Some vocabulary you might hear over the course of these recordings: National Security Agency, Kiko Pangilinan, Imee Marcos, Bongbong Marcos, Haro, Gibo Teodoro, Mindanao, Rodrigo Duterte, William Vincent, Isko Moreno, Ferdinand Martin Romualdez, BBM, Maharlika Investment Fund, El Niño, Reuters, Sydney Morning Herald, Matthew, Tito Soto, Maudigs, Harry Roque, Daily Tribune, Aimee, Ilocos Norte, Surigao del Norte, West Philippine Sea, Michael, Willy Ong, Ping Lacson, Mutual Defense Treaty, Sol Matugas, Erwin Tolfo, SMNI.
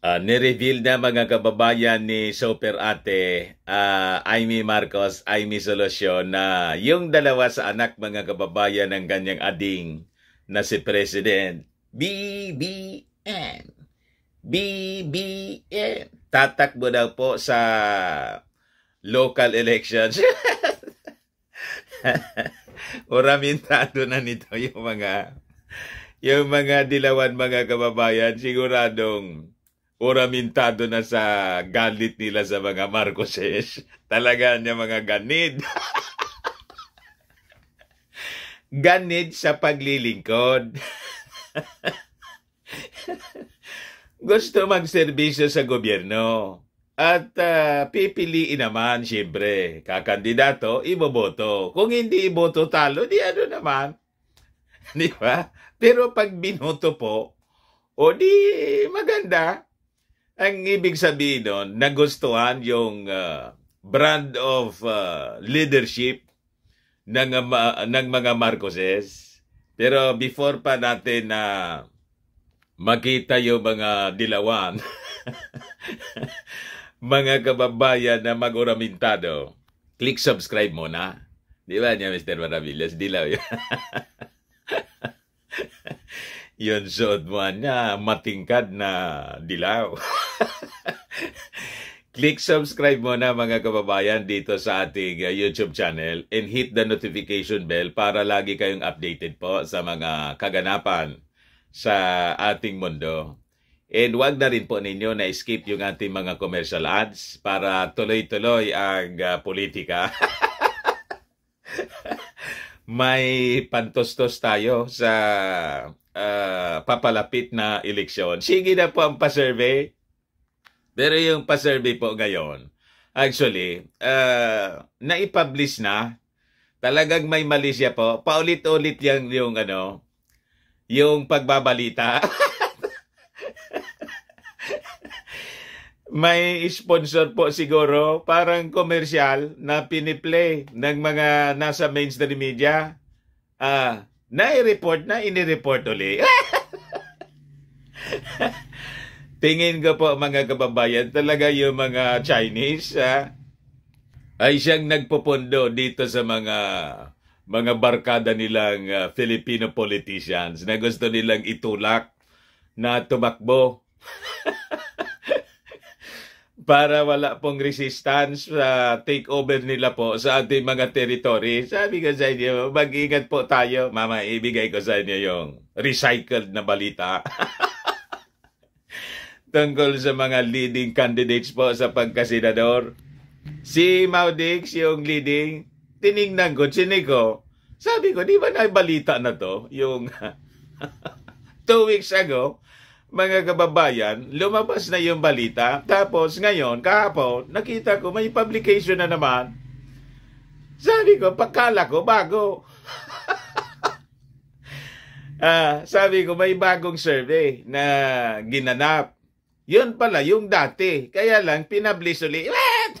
Nireveal na mga kababayan ni Superate Imee Marcos, Imee Solusyon na yung dalawa sa anak mga kababayan ng kanyang ading na si President BBM tatakbo daw po sa local elections. Oramintado na nito yung mga dilawan mga kababayan, siguradong oramintado na sa galit nila sa mga Marcoses. Talaga niya mga ganid. Ganid sa paglilingkod. Gusto magserbisyo sa gobyerno. At pipiliin naman, siyempre, kakandidato, iboboto. Kung hindi iboto talo, di ano naman. Di ba? Pero pag binoto po, o di maganda. Ang ibig sabihin nun, nagustuhan yung brand of leadership ng mga Marcoses. Pero before pa natin na makita yung mga dilawan, mga kababayan na mag-oramintado, click subscribe muna. Di ba niya, Mr. Maravillas? Dilaw yun. Yun, suot mo na matingkad na dilaw. Click subscribe muna mga kababayan dito sa ating YouTube channel and hit the notification bell para lagi kayong updated po sa mga kaganapan sa ating mundo. And wag na rin po ninyo na skip yung ating mga commercial ads para tuloy-tuloy ang politika. May pantostos tayo sa papalapit na eleksyon. Sige na po ang pa-survey. Pero yung pa-survey po ngayon, actually, naipublish na. Talagang may mali siya po. Paulit-ulit yung pagbabalita. May sponsor po siguro, parang commercial na piniplay ng mga nasa mainstream media. Ini-report ulit. Tingin ko po mga kababayan, talaga yung mga Chinese ay siyang nagpupundo dito sa mga barkada nilang Filipino politicians na gusto nilang itulak na tumakbo para wala pong resistance sa takeover nila po sa ating mga territory. Sabi ko sa inyo, mag-ingat po tayo. Mama, ibigay ko sa inyo yung recycled na balita. Tungkol sa mga leading candidates po sa pagkasenador. Si Maudigs, yung leading, tinignan ko, chinig ko. Sabi ko, di ba naibalita na to? Yung 2 weeks ago, mga kababayan, lumabas na yung balita. Tapos ngayon, kahapon, nakita ko may publication na naman. Sabi ko, pagkala ko, bago. Sabi ko, may bagong survey na ginanap. Yun pala, yung dati. Kaya lang, pinablish ulit. What?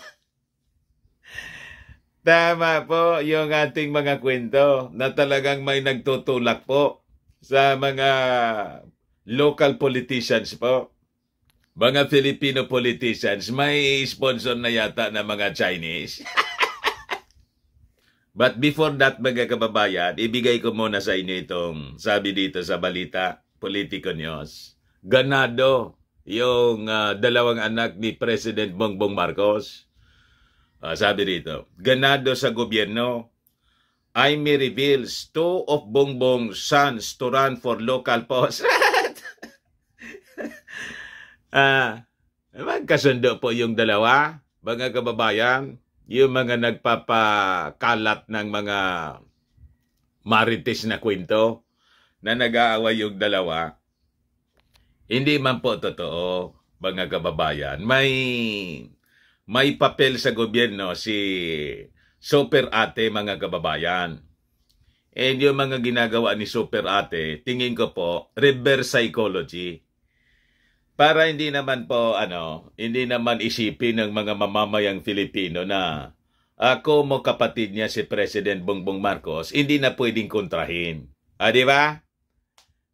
Tama po yung ating mga kwento na talagang may nagtutulak po sa mga local politicians po. Mga Filipino politicians, may sponsor na yata ng mga Chinese. But before that, mga kababayan, ibigay ko muna sa inyo itong sabi dito sa balita, Politico News. Ganado yung dalawang anak ni President Bongbong Marcos. Sabi dito, ganado sa gobyerno. Aimee reveals 2 of Bongbong's sons to run for local post. Magkasundo po yung dalawa, mga kababayan, yung mga nagpapakalat ng mga marites na kwento na nag-aaway yung dalawa. Hindi man po totoo, mga kababayan. May papel sa gobyerno si Superate, mga kababayan. And yung mga ginagawa ni Superate, tingin ko po, reverse psychology. Para hindi naman po, hindi naman isipin ng mga mamamayang Filipino na ako mo kapatid niya si President Bongbong Marcos, hindi na pwedeng kontrahin. Di ba?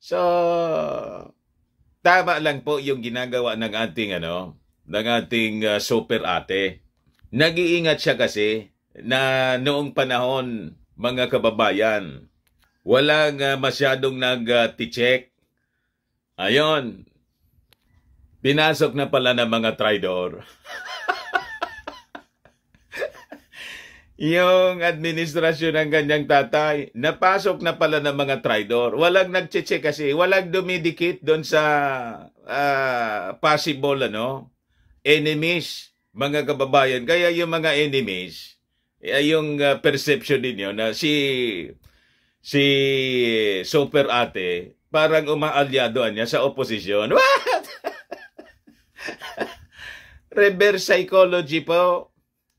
So Tama lang po yung ginagawa ng ating super ate. Nag-iingat siya kasi na noong panahon, mga kababayan, walang masyadong nag-check. Ayon, pinasok na pala ng mga traidor. Yung administrasyon ng kanyang tatay, napasok na pala ng mga traidor. Walang nagche-check kasi, walang dumidikit doon sa possible enemies, mga kababayan. Kaya yung mga enemies, yung perception ninyo na si Super Ate, parang umaalyado niya sa oposisyon. What? Reverse psychology po.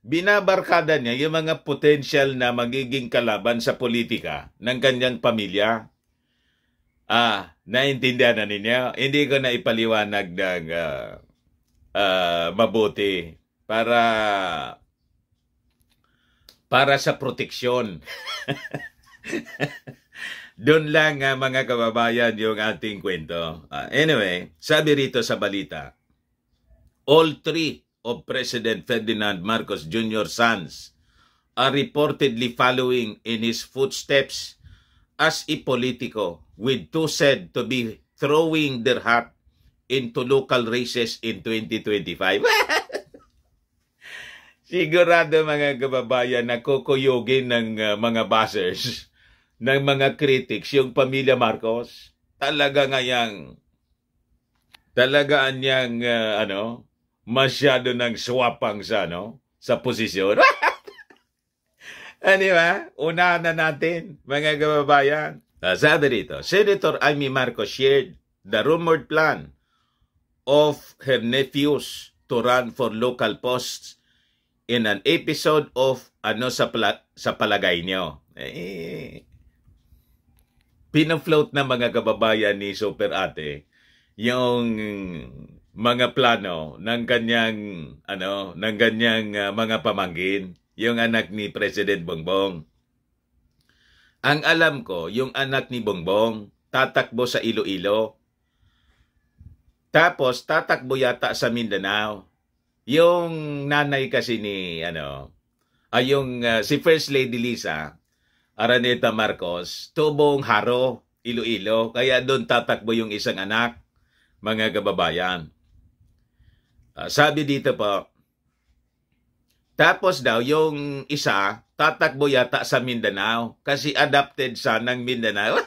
Binabarkada niya yung mga potential na magiging kalaban sa politika ng kanyang pamilya. Naintindihan na ninyo? Hindi ko na ipaliwanag ng mabuti para sa proteksyon. Doon lang mga kababayan yung ating kwento. Anyway, sabi rito sa balita, all three of President Ferdinand Marcos Jr.'s sons are reportedly following in his footsteps as a politico, with two said to be throwing their hat into local races in 2025. Sigurado mga kababayan na kukuyugin ng mga bashers, ng mga critics, yung pamilya Marcos. Talaga niyang masyado ng swapang sa posisyon. Ano ba? Unahan na natin, mga kababayan. Sabi rito, Senator Imee Marcos shared the rumored plan of her nephews to run for local posts in an episode of sa palagay niyo. Pinafloat na mga kababayan ni Super Ate yung mga plano ng kanyang mga pamangkin, yung anak ni President Bongbong. Ang alam ko, yung anak ni Bongbong tatakbo sa Iloilo. Tapos tatakbo yata sa Mindanao. Yung nanay kasi ni si First Lady Liza Araneta-Marcos, tubong Haro, Iloilo, kaya doon tatakbo yung isang anak, mga kababayan. Sabi dito po, tapos daw yung isa tatakbo yata sa Mindanao kasi adapted sa ng Mindanao.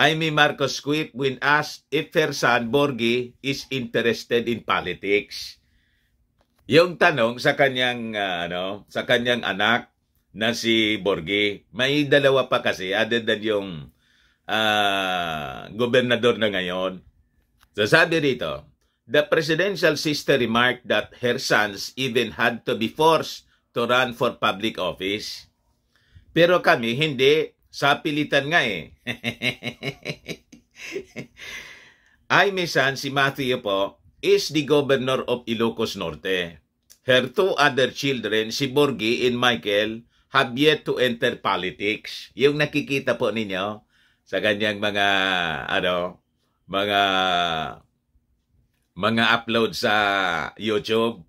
Imee Marcos quip when asked if her son Borgi is interested in politics. Yung tanong sa kanyang anak na si Borgi, may dalawa pa kasi other than yung gobernador na ngayon. So sabi dito, the presidential sister remarked that her sons even had to be forced to run for public office. Pero kami, hindi. Sapilitan nga eh. Aimee son, si Matthew po, is the governor of Ilocos Norte. Her two other children, si Borgi and Michael, have yet to enter politics. Yung nakikita po ninyo sa kanyang mga upload sa YouTube.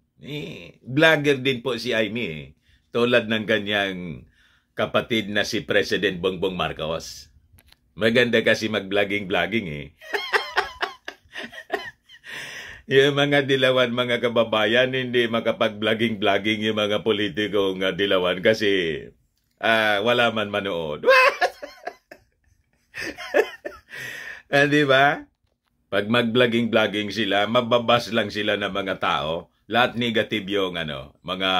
Vlogger din po si Aimee, tulad ng kanyang kapatid na si President Bongbong Marcos. Maganda kasi mag-vlogging-vlogging eh. Yung mga dilawan, mga kababayan, hindi makapag-vlogging-vlogging yung mga politikong dilawan kasi wala man manood. Di ba? Pag mag-vlogging-vlogging sila, mababas lang sila ng mga tao. Lahat negative yung mga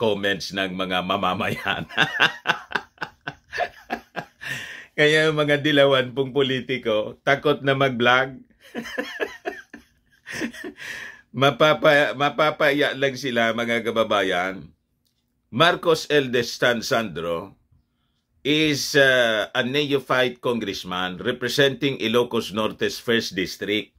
comments ng mga mamamayan. Kaya yung mga dilawan pong politiko, takot na mag-vlog. Mapapaya lang sila, mga kababayan. Marcos Eldestan Sandro is a neophyte congressman representing Ilocos Norte's 1st District.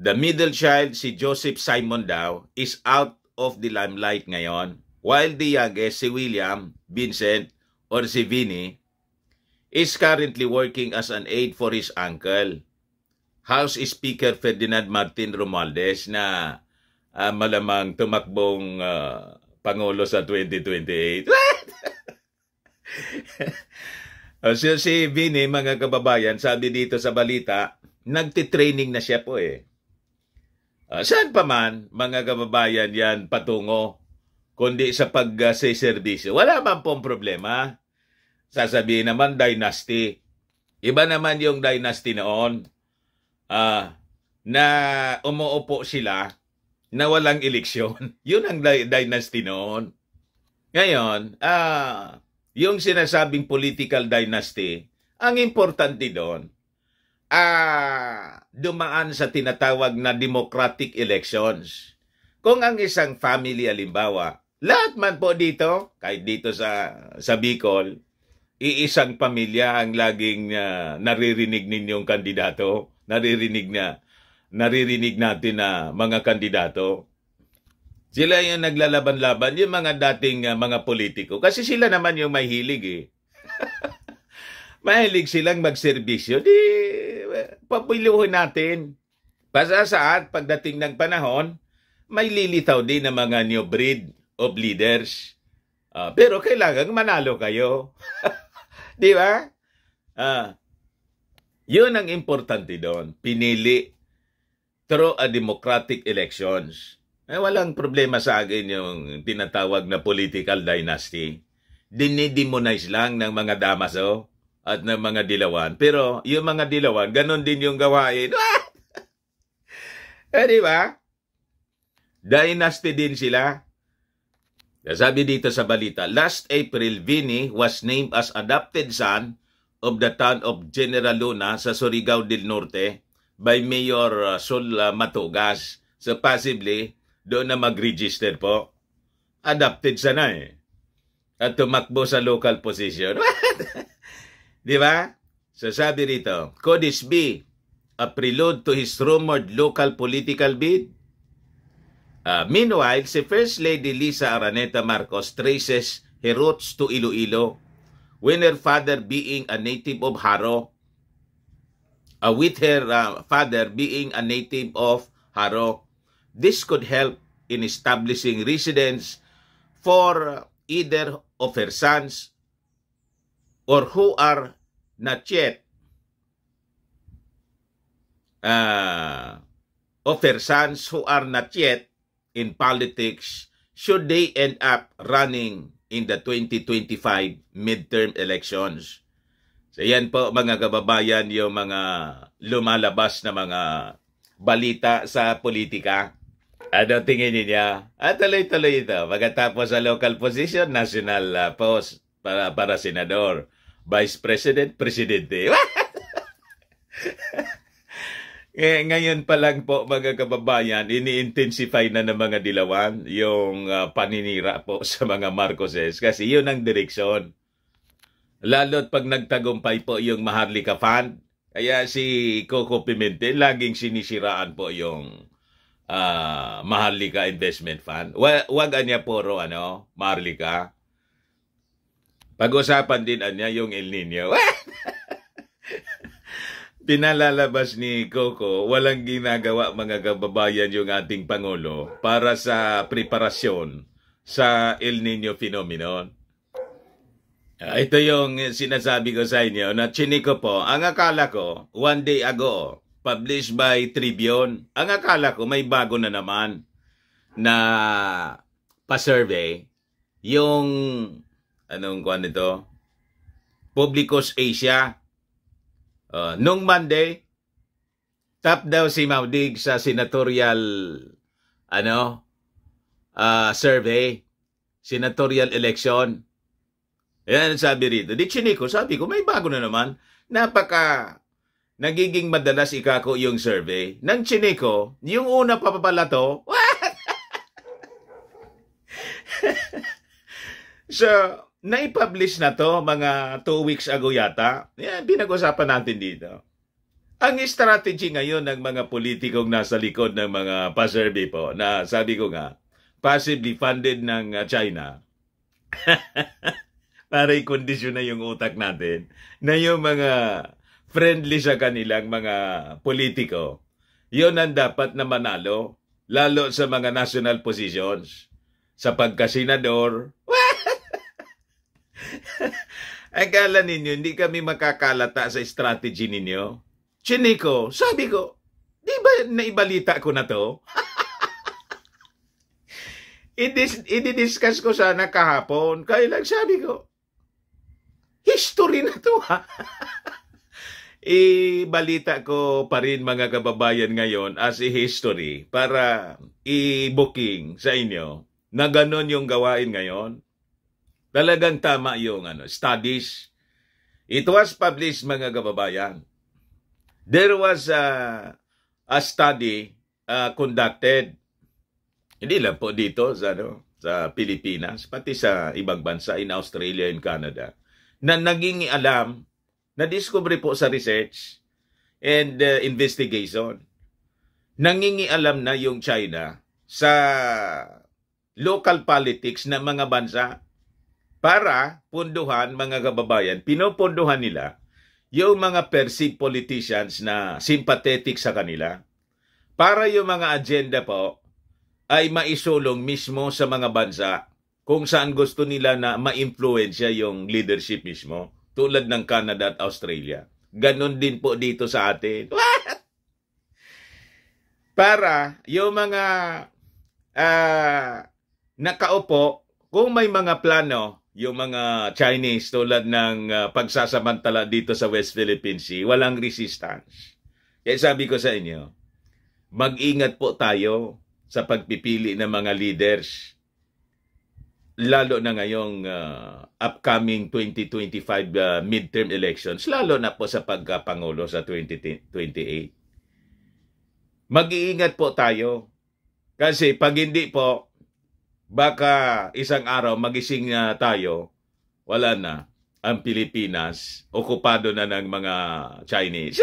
The middle child, si Joseph Simon Dow, is out of the limelight ngayon, while the youngest, si William Vincent or si Vinnie, is currently working as an aide for his uncle. House Speaker Ferdinand Martin Romualdez na malamang tumakbong Pangulo sa 2028. What? So si Vinnie, mga kababayan, sabi dito sa balita, nagtitraining na siya po eh. Saan pa man, mga kababayan, yan patungo, kundi sa pagseservisyo. Wala man pong problema. Sasabihin naman, dynasty. Iba naman yung dynasty noon, na umuupo sila na walang eleksyon. Yun ang dynasty noon. Ngayon, yung sinasabing political dynasty, ang importante doon, dumaan sa tinatawag na democratic elections. Kung ang isang family, alimbawa, lahat man po dito, kahit dito sa Bicol, iisang pamilya ang laging naririnig ninyong kandidato, naririnig natin na mga kandidato. Sila yung naglalaban-laban, yung mga dating mga politiko. Kasi sila naman yung mahilig eh. Mahilig silang magserbisyo. Di, papilihin natin. Basta saat, pagdating ng panahon, may lilitaw din ng mga new breed of leaders. Pero kailangan manalo kayo. Di ba? Yun ang importante doon. Pinili through a democratic elections. Walang problema sa akin yung tinatawag na political dynasty. Dinidemonize lang ng mga Damaso at ng mga Dilawan. Pero yung mga Dilawan, ganun din yung gawain. Eh, di ba? Dynasty din sila. Sabi dito sa balita, last April, Vinnie was named as adopted son of the town of General Luna sa Surigao del Norte by Mayor Sol Matugas. So possibly, doon na mag-register po. Adopted sana eh. At tumakbo sa local position. Di ba? So sabi rito, could this be a prelude to his rumored local political bid? Meanwhile, si First Lady Liza Araneta-Marcos traces her roots to Iloilo, with her father being a native of Haro, This could help in establishing residence for either of her sons or who are not yet in politics should they end up running in the 2025 midterm elections. So yan po mga kababayan yung mga lumalabas na mga balita sa politika. Ano tingin niya? At tuloy-tuloy ito. Pagkatapos sa local position, national post para senador, vice president, presidente. Ngayon pa lang po mga kababayan, ini-intensify na ng mga Dilawan yung paninira po sa mga Marcoses kasi yun ang direksyon. Lalo't pag nagtagumpay po yung Maharlika Fund, kaya si Coco Pimentel laging sinisiraan po yung Maharlika Investment Fund. Wagan niya puro Maharlika. Pag-usapan din niya yung El Niño. Pinalalabas ni Coco, walang ginagawa mga kababayan yung ating Pangulo para sa preparasyon sa El Niño phenomenon. Ito yung sinasabi ko sa inyo na chiniko po. Ang akala ko, one day ago, published by Tribune, ang akala ko may bago na naman na pa-survey yung Publicus Asia nung Monday, top daw si Maudigs sa senatorial survey, senatorial election. Yan sabi rito. Di chiniko, sabi ko may bago na naman. Nagiging madalas ikako yung survey ng chiniko, yung una pa pala to. So, naipublish na to mga 2 weeks ago yata. Yan, pinag-usapan natin dito. Ang strategy ngayon ng mga politikong nasa likod ng mga pa-survey po, na sabi ko nga, possibly funded ng China. Para i-kondisyon na yung utak natin na yung mga friendly siya kanilang mga politiko. Yun ang dapat na manalo, lalo sa mga national positions. Sa pagkasenador, akala ninyo, hindi kami makakalata sa strategy ninyo? Chiniko, sabi ko, di ba naibalita ko na to? I-discuss ko sana kahapon. Kaya lang sabi ko, history na to ha. I-balita ko pa rin mga kababayan ngayon as a history para i-booking sa inyo na ganon yung gawain ngayon. Talagang tama yung studies. It was published mga kababayan. There was a study conducted. Hindi lang po dito sa Pilipinas, pati sa ibang bansa, in Australia and Canada, na naging alam, na-discovery po sa research and investigation, nangingialam na yung China sa local politics ng mga bansa para punduhan, mga kababayan, pinupunduhan nila yung mga perceived politicians na sympathetic sa kanila para yung mga agenda po ay maisulong mismo sa mga bansa kung saan gusto nila na ma-influensya yung leadership mismo, tulad ng Canada at Australia. Ganon din po dito sa atin. Para yung mga nakaupo, kung may mga plano, yung mga Chinese tulad ng pagsasamantala dito sa West Philippine Sea, walang resistance. Kaya sabi ko sa inyo, mag-ingat po tayo sa pagpipili ng mga leaders, lalo na ngayong upcoming 2025 midterm elections, lalo na po sa pagkapangulo sa 2028. Mag-iingat po tayo kasi pag hindi po, baka isang araw magising na tayo, wala na ang Pilipinas, okupado na ng mga Chinese.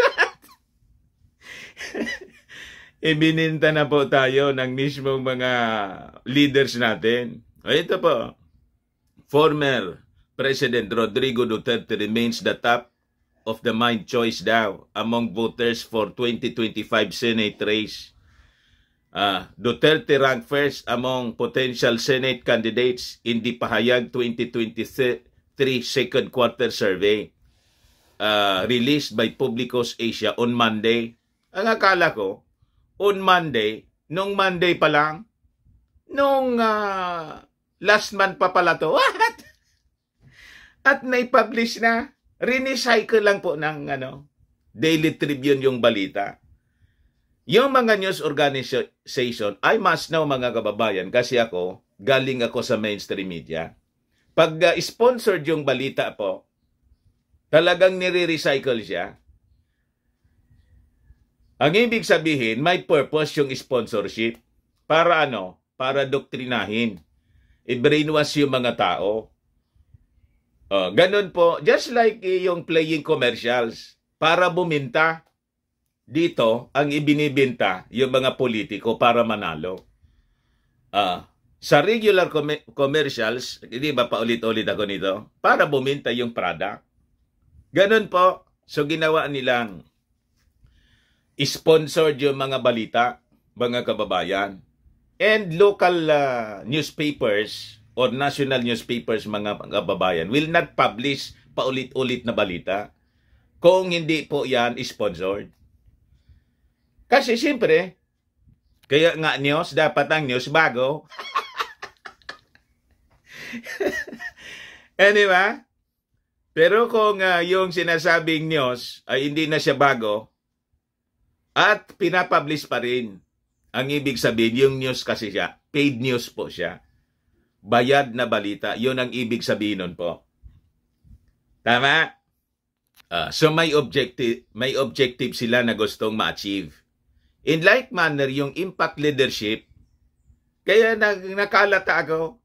Ibininta na po tayo ng mismong mga leaders natin. O ito po, former President Rodrigo Duterte remains the top of the mind choice daw among voters for 2025 Senate race. Duterte ranked first among potential Senate candidates in the Pahayag 2023 second quarter survey released by Publicus Asia on Monday. Ang akala ko, on Monday, nung Monday pa lang, nung last month pa pala to, what? At naipublish na, rinicycle lang po ng Daily Tribune yung balita. Yung mga news organization, I must know mga kababayan, kasi ako, galing ako sa mainstream media. Pag sponsored yung balita po, talagang nire-recycle siya. Ang ibig sabihin, may purpose yung sponsorship. Para ano? Para doktrinahin. I-brainwash yung mga tao. Ganun po. Just like yung playing commercials. Para buminta. Dito, ang ibinibinta yung mga politiko para manalo. Sa regular commercials, hindi ba paulit-ulit ako nito? Para buminta yung product. Ganun po. So, ginawa nilang sponsored yung mga balita, mga kababayan. And local newspapers or national newspapers, mga kababayan, will not publish paulit-ulit na balita kung hindi po yan sponsored. Kasi siyempre, kaya nga news, dapat ang news bago. Anyway, pero kung yung sinasabing news ay hindi na siya bago, at pinapublish pa rin. Ang ibig sabihin, yung news kasi siya, paid news po siya. Bayad na balita, yun ang ibig sabihin nun po. Tama? So may objective sila na gustong ma-achieve. In like manner, yung impact leadership, kaya nakalata ako,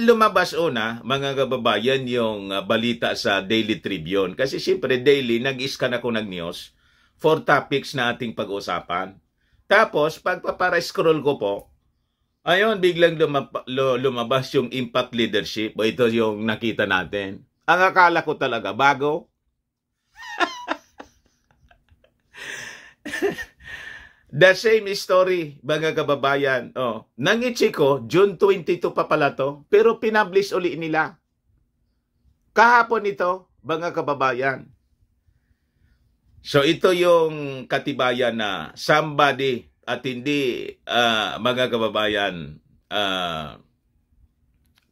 lumabas una, mga kababayan, yung balita sa Daily Tribune. Kasi siyempre, daily, nag-scan ako ng news, 4 topics na ating pag-usapan. Tapos, pagpapara-scroll ko po, ayun, biglang lumabas yung impact leadership. O ito yung nakita natin. Ang akala ko talaga, bago. The same story, mga kababayan. Oh, nangichi ko, June 22 pa pala to, pero pinablish uli nila. Kahapon ito, mga kababayan. So ito yung katibayan na somebody at hindi mga kababayan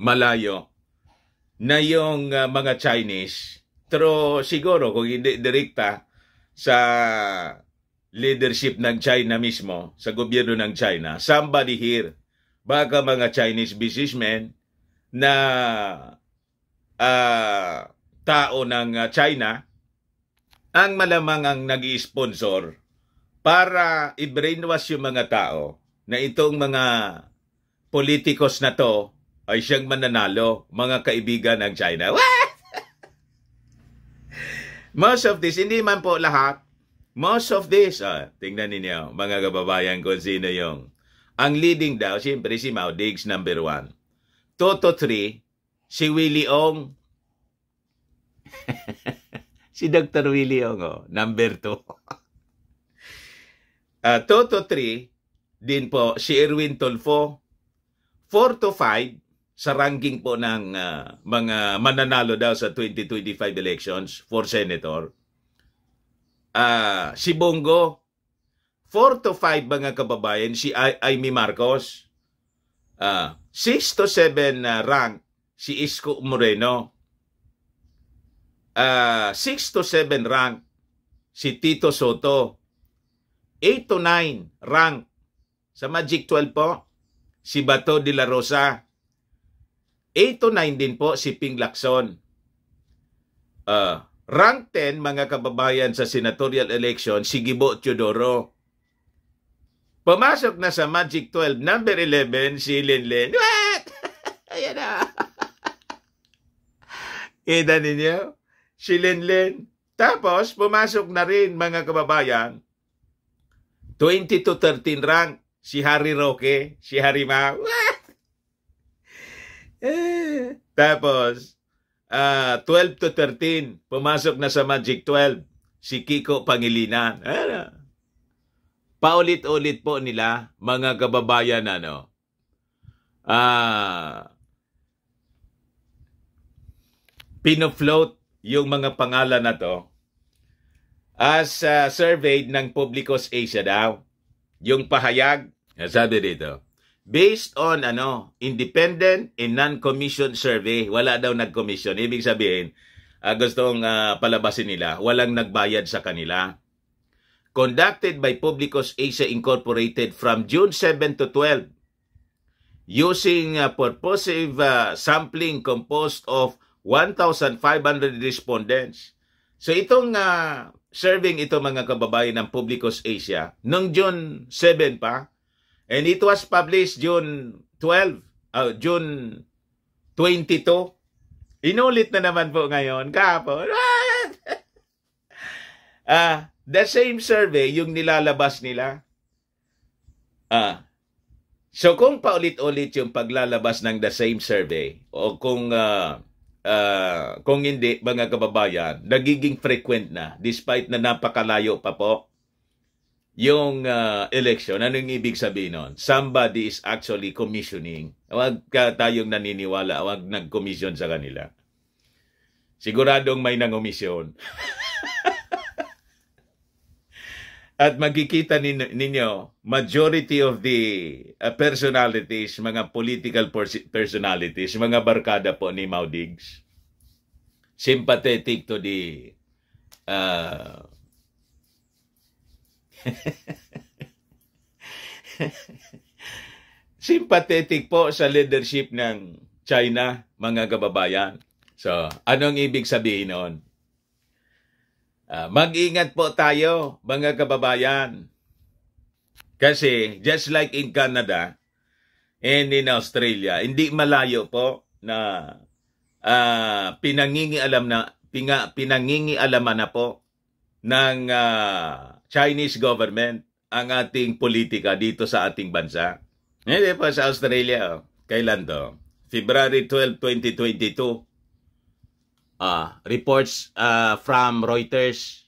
malayo na yung mga Chinese. Pero siguro kung hindi direkta sa leadership ng China mismo, sa gobyerno ng China, somebody here, baka mga Chinese businessmen na tao ng China, ang malamang ang nag-i-sponsor para i-brainwash yung mga tao na itong mga politikos na to ay siyang mananalo, mga kaibigan ng China. What? Most of this, hindi man po lahat, most of this, tingnan ninyo, mga kababayan, kung sino yung. Ang leading daw, siyempre si Maudigs number 1. 2 to 3, si Willy Ong. Si Dr. Willy Ong, oh, number 2. 2 to 3, din po si Erwin Tolfo. 4 to 5, sa ranking po ng mga mananalo daw sa 2025 elections for senator. Si Bongo, 4 to 5 mga kababayan, si Imee Marcos, 6 to 7 rank si Isko Moreno, 6 to 7 rank si Tito Soto, 8 to 9 rank sa Magic 12 po si Bato de la Rosa, 8 to 9 din po si Ping Lacson. Rank 10, mga kababayan, sa senatorial election, si Gibo Teodoro. Pumasok na sa Magic 12, number 11, si Lenlen. What? Ayan na. Kita ninyo? Si Lenlen. Tapos, pumasok na rin, mga kababayan, 20 to 13 rank, si Harry Roque, si Harry Ma. What? Tapos, 12 to 13, pumasok na sa Magic 12, si Kiko Pangilinan. Paulit-ulit po nila, mga kababayan, ano. Pinofloat yung mga pangalan na to as surveyed ng Publicus Asia daw. Yung pahayag, sabi dito, based on independent and non-commissioned survey. Wala daw nag-commission. Ibig sabihin, gustong palabasin nila, walang nagbayad sa kanila. Conducted by Publicus Asia Incorporated from June 7 to 12 using purposive sampling composed of 1,500 respondents. So itong serving ito, mga kababayan, ng Publicus Asia noong June 7 pa. And it was published June 22. Inulit na naman po ngayon, kahapon. The same survey yung nilalabas nila. So kung paulit-ulit yung paglalabas ng the same survey, o kung hindi, mga kababayan, nagiging frequent na despite na napakalayo pa po yung election. Anong ibig sabihin nun? Somebody is actually commissioning. Huwag tayong naniniwala. Huwag nag-commission sa kanila. Siguradong may nangomisyon. At magkikita ninyo, majority of the personalities, mga political personalities, mga barkada po ni Maudigs, sympathetic to the sympathetic po sa leadership ng China, mga kababayan. So, anong ibig sabihin nun? Mag-ingat po tayo, mga kababayan. Kasi, just like in Canada and in Australia, hindi malayo po na pinangingialaman na po ng Chinese government ang ating politika dito sa ating bansa. Hindi po sa Australia. Kailan to? February 12, 2022. Reports from Reuters.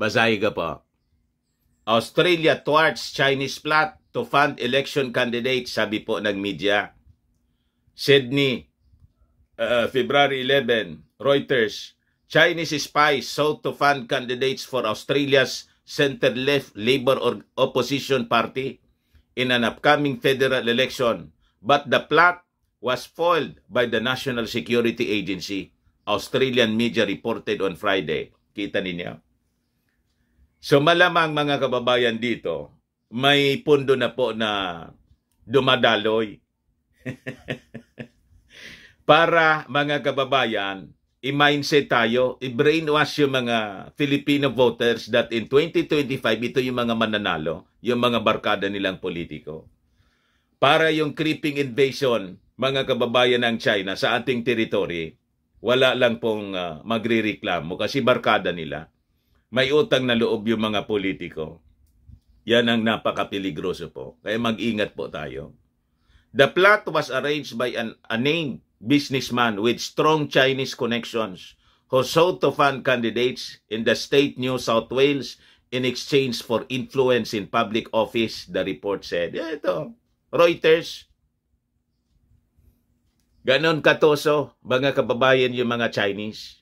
Basahin ka po. Australia thwarts Chinese plot to fund election candidates, sabi po ng media. Sydney, February 11, Reuters, Chinese spies sought to fund candidates for Australia's center-left Labour opposition party in an upcoming federal election, but the plot was foiled by the National Security Agency, Australian media reported on Friday. Kita ninyo. So malamang mga kababayan dito, may pondo na po na dumadaloy para mga kababayan, i-mindset tayo, i-brainwash yung mga Filipino voters that in 2025, ito yung mga mananalo, yung mga barkada nilang politiko. Para yung creeping invasion, mga kababayan ng China sa ating territory, wala lang pong magre-reklamo kasi barkada nila. May utang na loob yung mga politiko. Yan ang napakapeligroso po. Kaya mag-ingat po tayo. The plot was arranged by a named businessman with strong Chinese connections who sought to fund candidates in the state New South Wales in exchange for influence in public office, the report said. Yeah, ito, Reuters. Ganon katoso, mga kababayan, yung mga Chinese.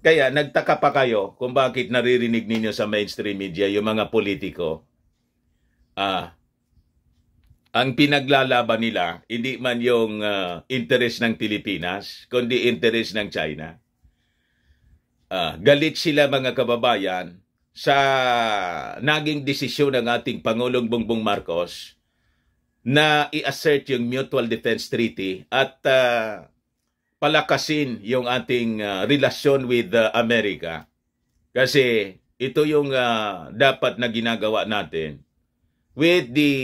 Kaya nagtaka pa kayo kung bakit naririnig ninyo sa mainstream media yung mga politiko. Ang pinaglalaban nila, hindi man yung interest ng Pilipinas, kundi interest ng China. Galit sila mga kababayan sa naging desisyon ng ating Pangulong Bongbong Marcos na i-assert yung Mutual Defense Treaty at palakasin yung ating relasyon with America. Kasi ito yung dapat na ginagawa natin with the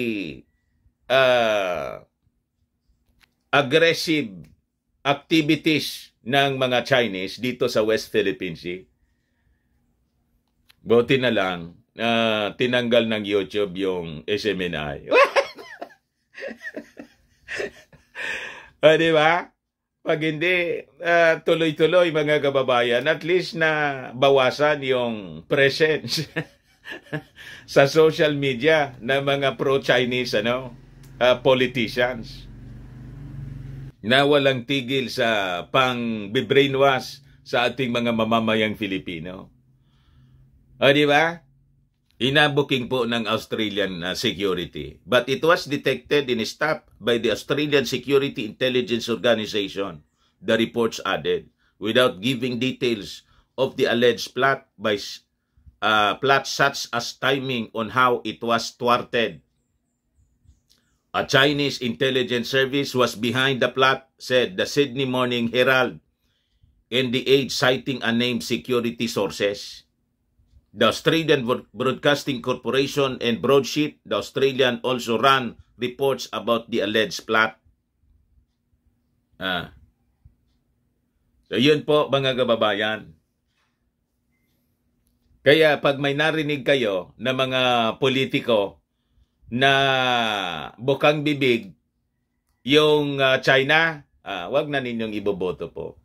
aggressive activities ng mga Chinese dito sa West Philippine Sea. Buti na lang tinanggal ng YouTube yung SMNI. O diba? Pag hindi, tuloy-tuloy mga kababayan, at least na bawasan yung presence sa social media ng mga pro-Chinese politicians na walang tigil sa pang-brainwash sa ating mga mamamayang Filipino. O diba? Inabuking po ng Australian security. But it was detected and stopped by the Australian Security Intelligence Organization, the reports added, without giving details of the alleged plot by plot such as timing on how it was thwarted. A Chinese intelligence service was behind the plot, said the Sydney Morning Herald in the Age, citing unnamed security sources. The Australian Broadcasting Corporation and broadsheet, the Australian, also ran reports about the alleged plot. So yun po mga kababayan. Kaya pag may narinig kayo na mga politiko na bukang bibig yung China, wag na ninyong iboboto po.